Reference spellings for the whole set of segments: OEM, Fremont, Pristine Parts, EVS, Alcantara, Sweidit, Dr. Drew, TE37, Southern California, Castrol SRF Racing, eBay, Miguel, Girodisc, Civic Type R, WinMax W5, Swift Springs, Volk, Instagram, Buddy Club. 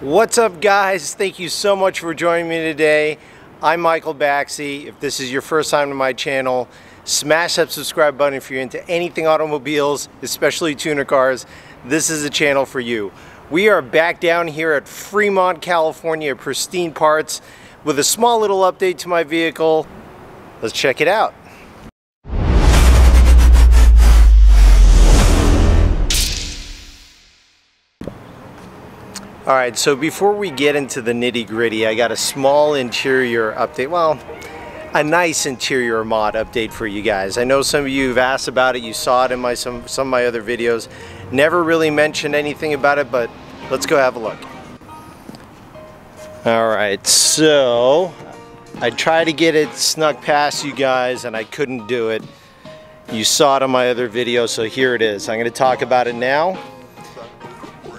What's up, guys? Thank you so much for joining me today. I'm Michael Baxi. If this is your first time to my channel, smash that subscribe button. If you're into anything automobiles, especially tuner cars, this is a channel for you. We are back down here at Fremont, California, Pristine Parts, with a small little update to my vehicle. Let's check it out. All right, so before we get into the nitty-gritty, I got a small interior update. Well, a nice interior mod update for you guys. I know some of you have asked about it. You saw it in some of my other videos. Never really mentioned anything about it, but let's go have a look. All right, so I tried to get it snuck past you guys, and I couldn't do it. You saw it on my other video, so here it is. I'm going to talk about it now.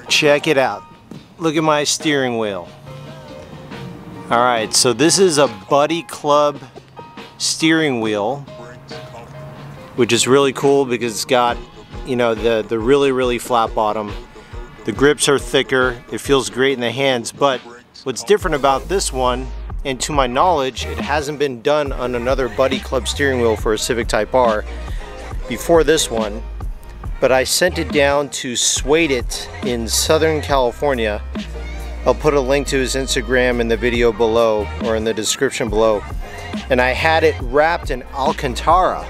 Check it out. Look at my steering wheel. All right, so this is a Buddy Club steering wheel, which is really cool because it's got, you know, the really flat bottom. The grips are thicker. It feels great in the hands, but what's different about this one, and to my knowledge, it hasn't been done on another Buddy Club steering wheel for a Civic Type R before this one, but I sent it down to Sweidit in Southern California. I'll put a link to his Instagram in the video below or in the description below. And I had it wrapped in Alcantara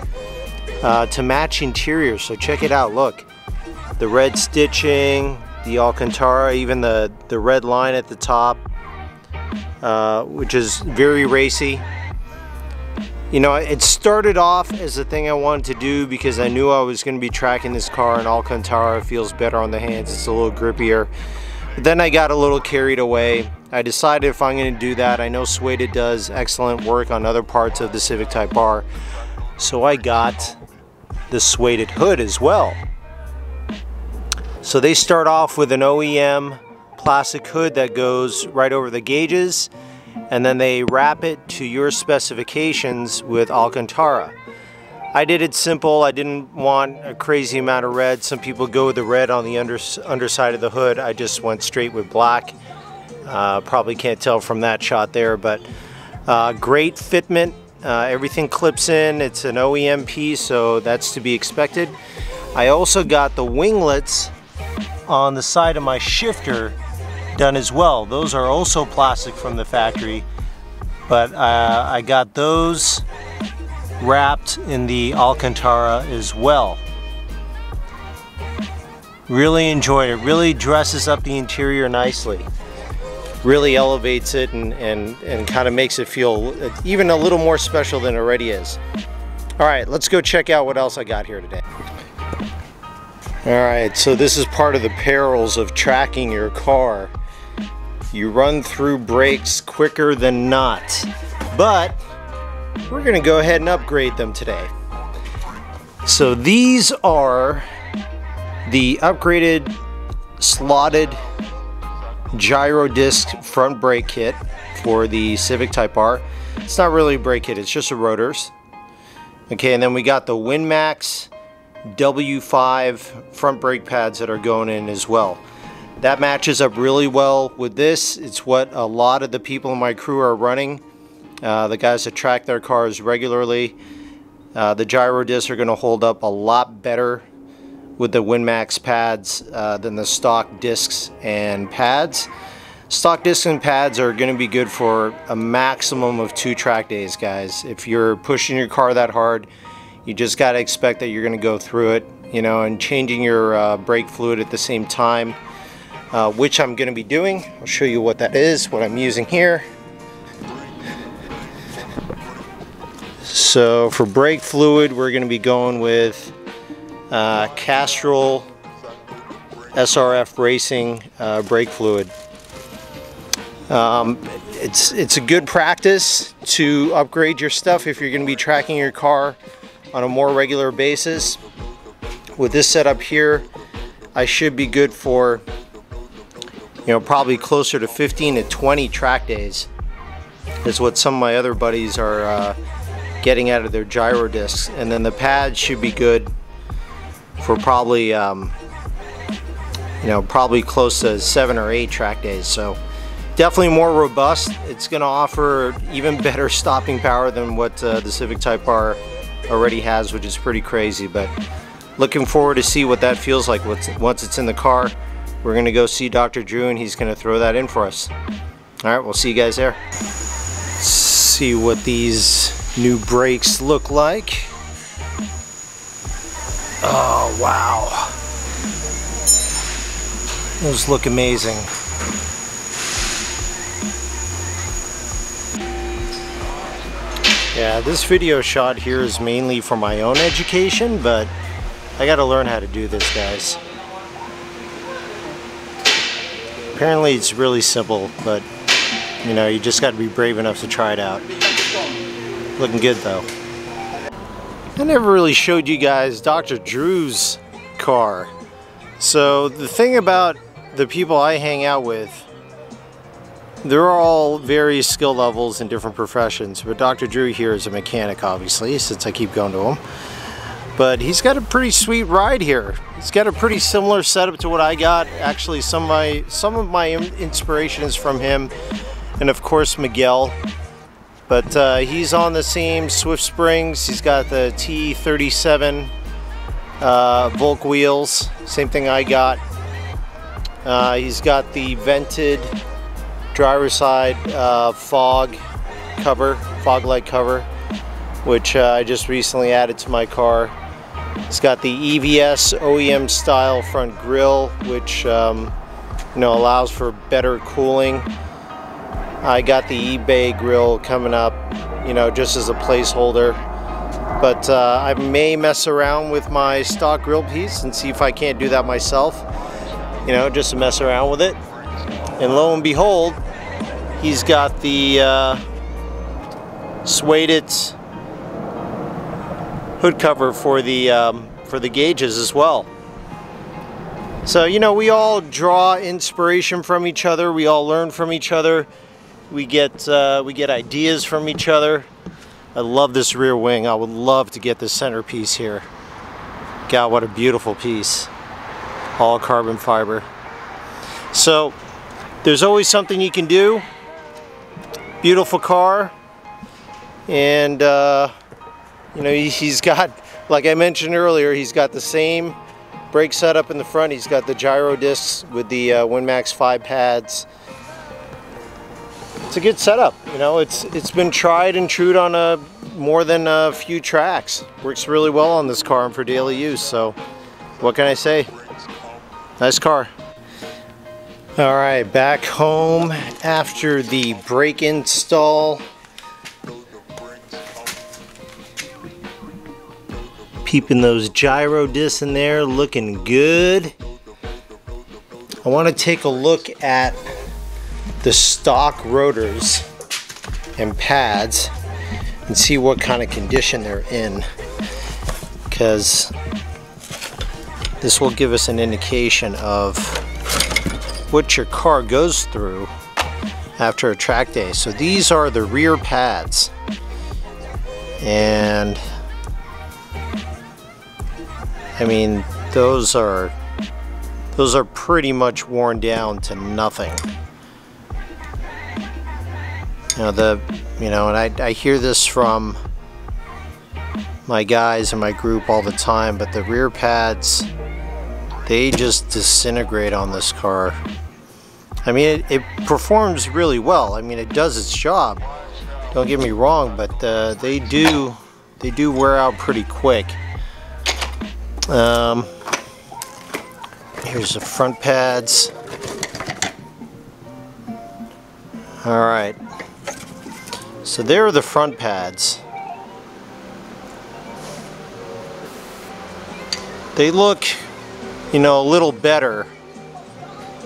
to match interior, so check it out, look. The red stitching, the Alcantara, even the red line at the top, which is very racy. You know, it started off as a thing I wanted to do because I knew I was going to be tracking this car, and Alcantara feels better on the hands. It's a little grippier. But then I got a little carried away. I decided if I'm going to do that, I know Sweidit does excellent work on other parts of the Civic Type R. So I got the Sweidit hood as well. So they start off with an OEM plastic hood that goes right over the gauges, and then they wrap it to your specifications with Alcantara. I did it simple. I didn't want a crazy amount of red. Some people go with the red on the underside of the hood. I just went straight with black. Probably can't tell from that shot there, but great fitment. Everything clips in. It's an OEM piece, so that's to be expected. I also got the winglets on the side of my shifter done as well. Those are also plastic from the factory, but I got those wrapped in the Alcantara as well. Really enjoyed it. Really dresses up the interior nicely. Really elevates it and kind of makes it feel even a little more special than it already is. All right, let's go check out what else I got here today. All right, so this is part of the perils of tracking your car. You run through brakes quicker than not, but we're gonna go ahead and upgrade them today. So these are the upgraded slotted Girodisc front brake kit for the Civic Type R. It's not really a brake kit, it's just the rotors. Okay, and then we got the WinMax W5 front brake pads that are going in as well. That matches up really well with this. It's what a lot of the people in my crew are running. The guys that track their cars regularly. The gyro discs are going to hold up a lot better with the WinMax pads than the stock discs and pads. Stock discs and pads are going to be good for a maximum of 2 track days, guys. If you're pushing your car that hard, you just got to expect that you're going to go through it, you know, and changing your brake fluid at the same time, which I'm going to be doing. I'll show you what that is, what I'm using here. So for brake fluid, we're going to be going with Castrol SRF Racing brake fluid. It's a good practice to upgrade your stuff if you're going to be tracking your car on a more regular basis. With this setup here, I should be good for, you know, probably closer to 15 to 20 track days is what some of my other buddies are getting out of their gyro discs. And then the pads should be good for probably you know, probably close to 7 or 8 track days. So definitely more robust. It's going to offer even better stopping power than what the Civic Type R already has, which is pretty crazy. But looking forward to see what that feels like once it's in the car. We're going to go see Dr. Drew and he's going to throw that in for us. All right, we'll see you guys there. Let's see what these new brakes look like. Oh wow, those look amazing. Yeah, this video shot here is mainly for my own education, but I gotta learn how to do this, guys. Apparently it's really simple, but you know, you just gotta be brave enough to try it out. Looking good though. I never really showed you guys Dr. Drew's car. So the thing about the people I hang out with, they're all various skill levels in different professions, but Dr. Drew here is a mechanic, obviously, since I keep going to him. But he's got a pretty sweet ride here. He's got a pretty similar setup to what I got. Actually, some of my inspiration is from him, and of course Miguel. But he's on the same Swift Springs. He's got the TE37 Volk wheels, same thing I got. He's got the vented driver's side fog light cover, which I just recently added to my car. It's got the EVS OEM style front grille, which you know, allows for better cooling. I got the eBay grill coming up, you know, just as a placeholder. But I may mess around with my stock grill piece and see if I can't do that myself, you know, just to mess around with it. And lo and behold, he's got the Sweidit hood cover for the gauges as well. So, you know, we all draw inspiration from each other. We all learn from each other. We get ideas from each other. I love this rear wing. I would love to get this centerpiece here. God, what a beautiful piece. All carbon fiber. So there's always something you can do. Beautiful car. And you know, he's got, like I mentioned earlier, he's got the same brake setup in the front. He's got the Girodiscs with the WinMax W5 pads. It's a good setup, you know, it's been tried and true on a more than a few tracks. Works really well on this car and for daily use, so what can I say? Nice car. All right, back home after the brake install. Keeping those gyro discs in there, looking good. I want to take a look at the stock rotors and pads and see what kind of condition they're in, because this will give us an indication of what your car goes through after a track day. So these are the rear pads, and I mean, those are pretty much worn down to nothing. Now and I hear this from my guys in my group all the time, but the rear pads, they just disintegrate on this car. I mean, it performs really well. I mean, it does its job. Don't get me wrong, but they do wear out pretty quick. Here's the front pads. All right, so there are the front pads. They look, you know, a little better.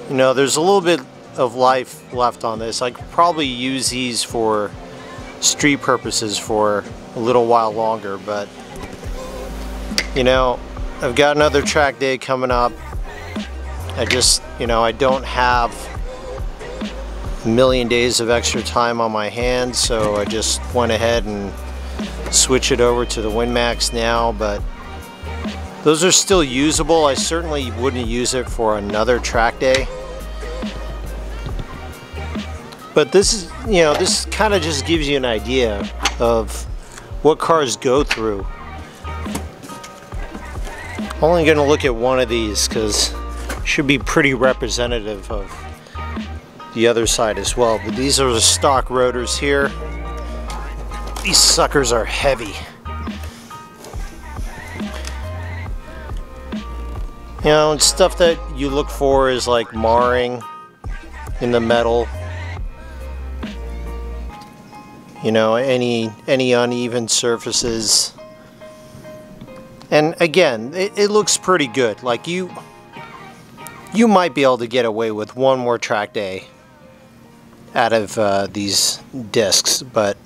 You know, there's a little bit of life left on this. I could probably use these for street purposes for a little while longer, but you know, I've got another track day coming up. I just, you know, I don't have a million days of extra time on my hands, so I just went ahead and switched it over to the WinMax now. But Those are still usable. I certainly wouldn't use it for another track day. But this is, you know, this kind of just gives you an idea of what cars go through. Only going to look at one of these because it should be pretty representative of the other side as well. But these are the stock rotors here. These suckers are heavy. You know, and stuff that you look for is like marring in the metal. You know, any uneven surfaces. And again, it looks pretty good. Like you might be able to get away with one more track day out of these discs, but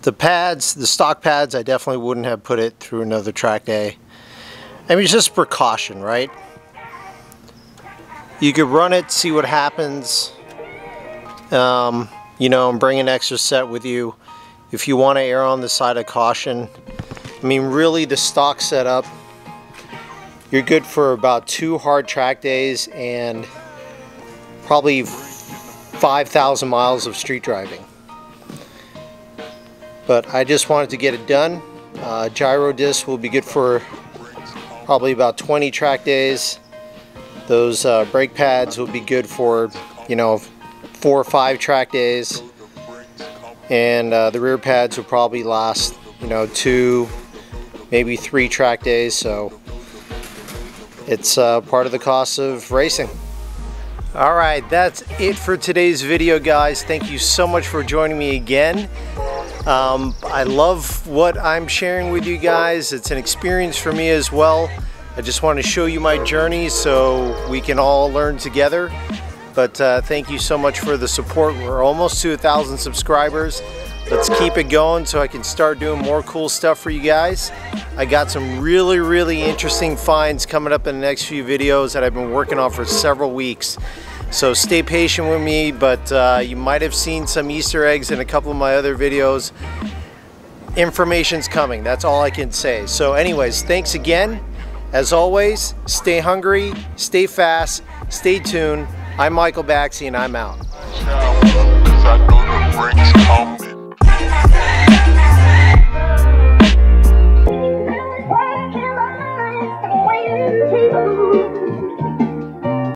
the pads, the stock pads, I definitely wouldn't have put it through another track day. I mean, it's just precaution, right? You could run it, see what happens, you know, and bring an extra set with you if you want to err on the side of caution. I mean, really, the stock setup, you're good for about 2 hard track days and probably 5,000 miles of street driving. But I just wanted to get it done. Girodisc will be good for probably about 20 track days. Those brake pads will be good for, you know, 4 or 5 track days. And the rear pads will probably last, you know, 2, maybe 3 track days, so it's part of the cost of racing. All right, that's it for today's video, guys. Thank you so much for joining me again. I love what I'm sharing with you guys. It's an experience for me as well. I just want to show you my journey so we can all learn together. But thank you so much for the support. We're almost to 1,000 subscribers. Let's keep it going so I can start doing more cool stuff for you guys. I got some really, really interesting finds coming up in the next few videos that I've been working on for several weeks. So stay patient with me, but you might have seen some Easter eggs in a couple of my other videos. Information's coming, that's all I can say. So anyways, thanks again. As always, stay hungry, stay fast, stay tuned. I'm Michael Baxi and I'm out.